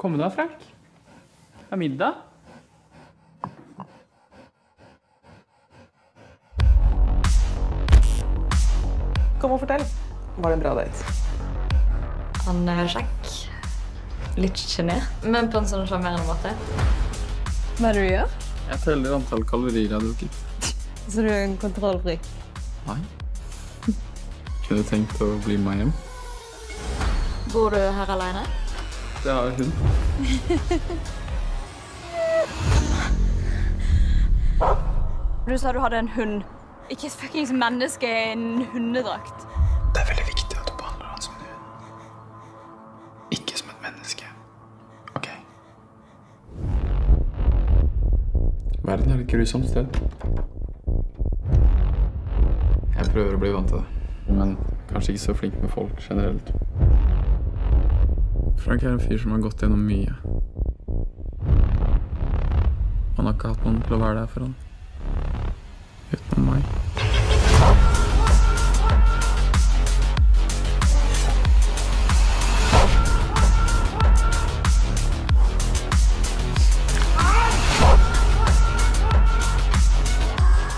Kommer du da, Frank? Det er middag. Kom og fortell. Var det en bra date? Anne Jacques. Litt genert, men på en sånn sjarmerende måte. Hva er det du gjør? Jeg teller antall kalorier jeg har drukket. Så du er en kontrollfrik? Nei. Kunne du tenkt å bli med hjem? Bor du her alene? Det har hun. Du sa du hadde en hund. Ikke et fuckings menneske i en hundedrakt. Det er veldig viktig at du behandler han som en hund. Ikke som et menneske. Ok. Verden er et grusomt sted. Jeg prøver å bli vant til det, men kanskje ikke så flink med folk generelt. Frank er en fyr som har gått gjennom mye. Han har ikke hatt noen til å være der for han. Utenom meg.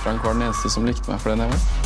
Frank var den eneste som likte meg for den jeg var.